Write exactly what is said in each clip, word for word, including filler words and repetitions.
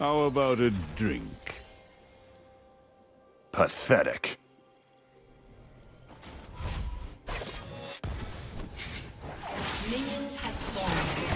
How about a drink? Pathetic. Minions have spawned.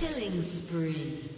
Killing spree.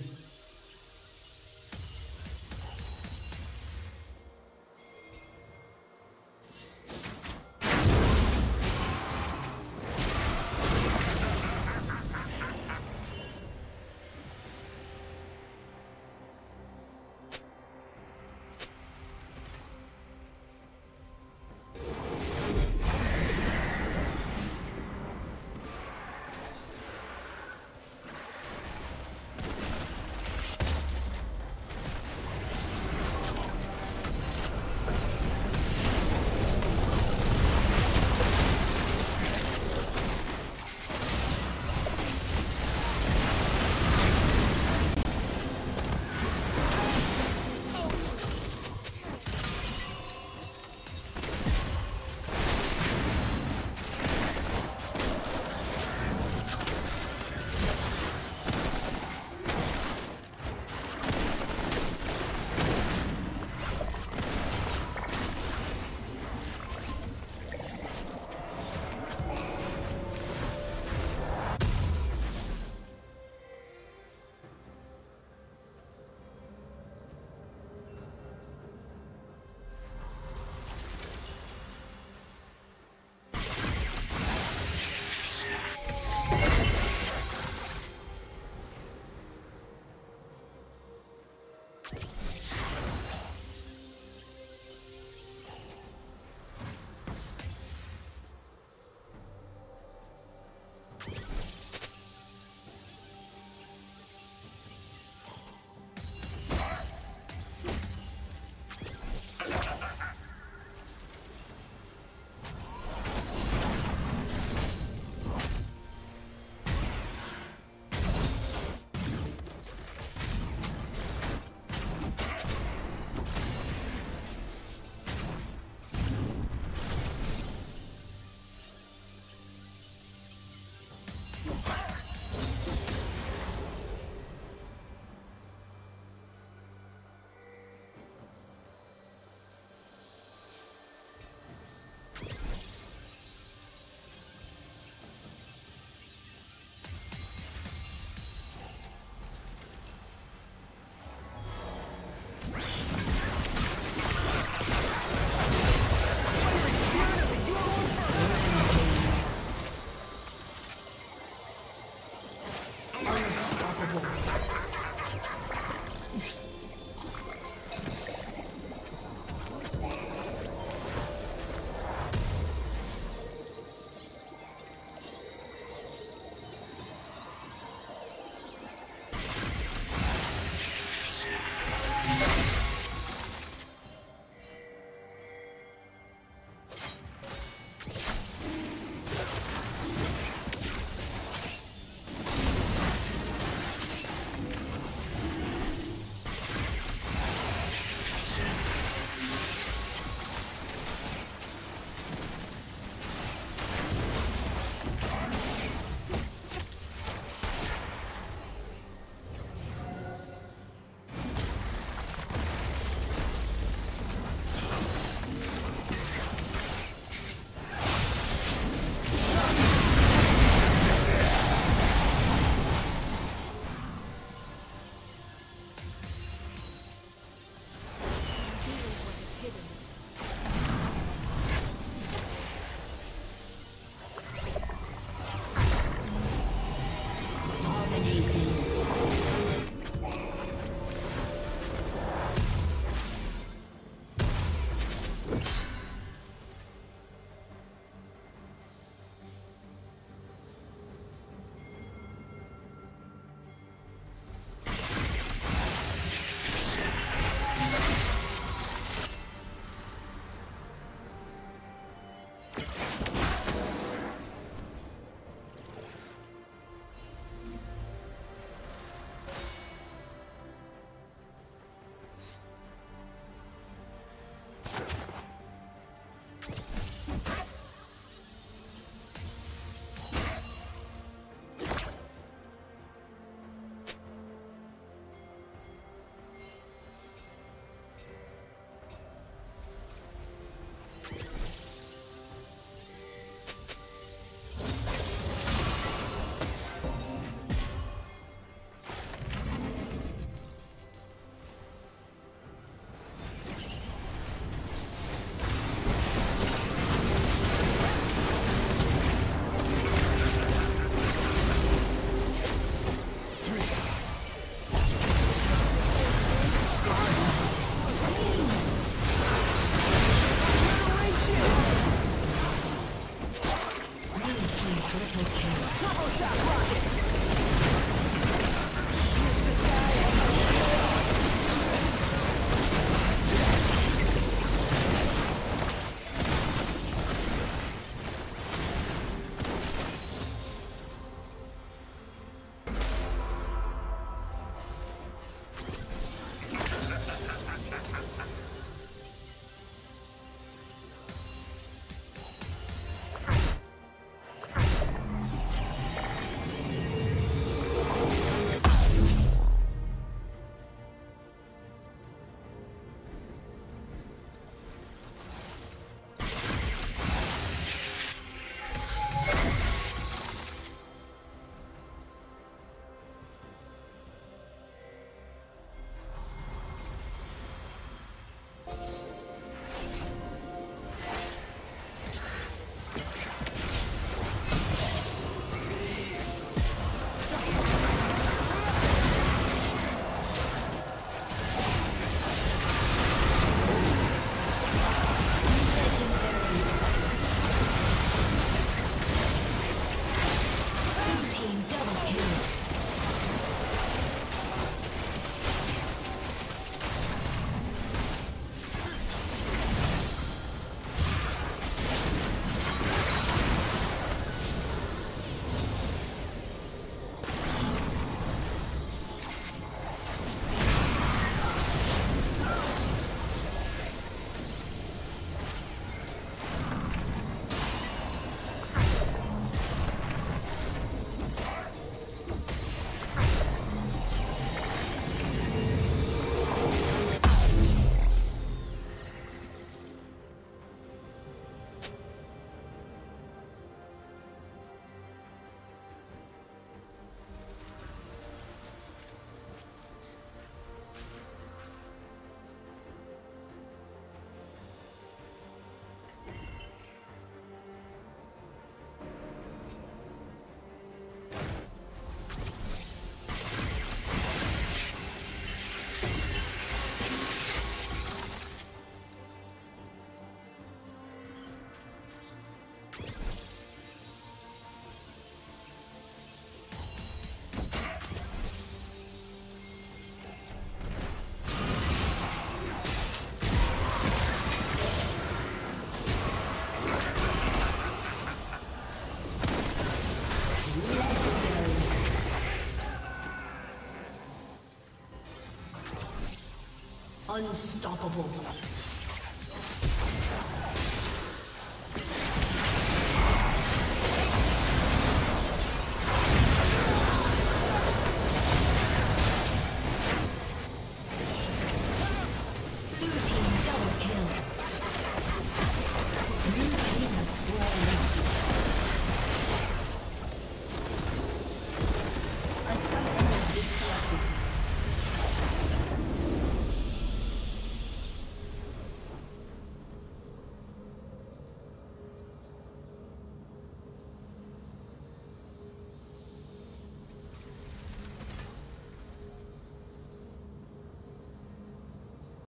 Unstoppable.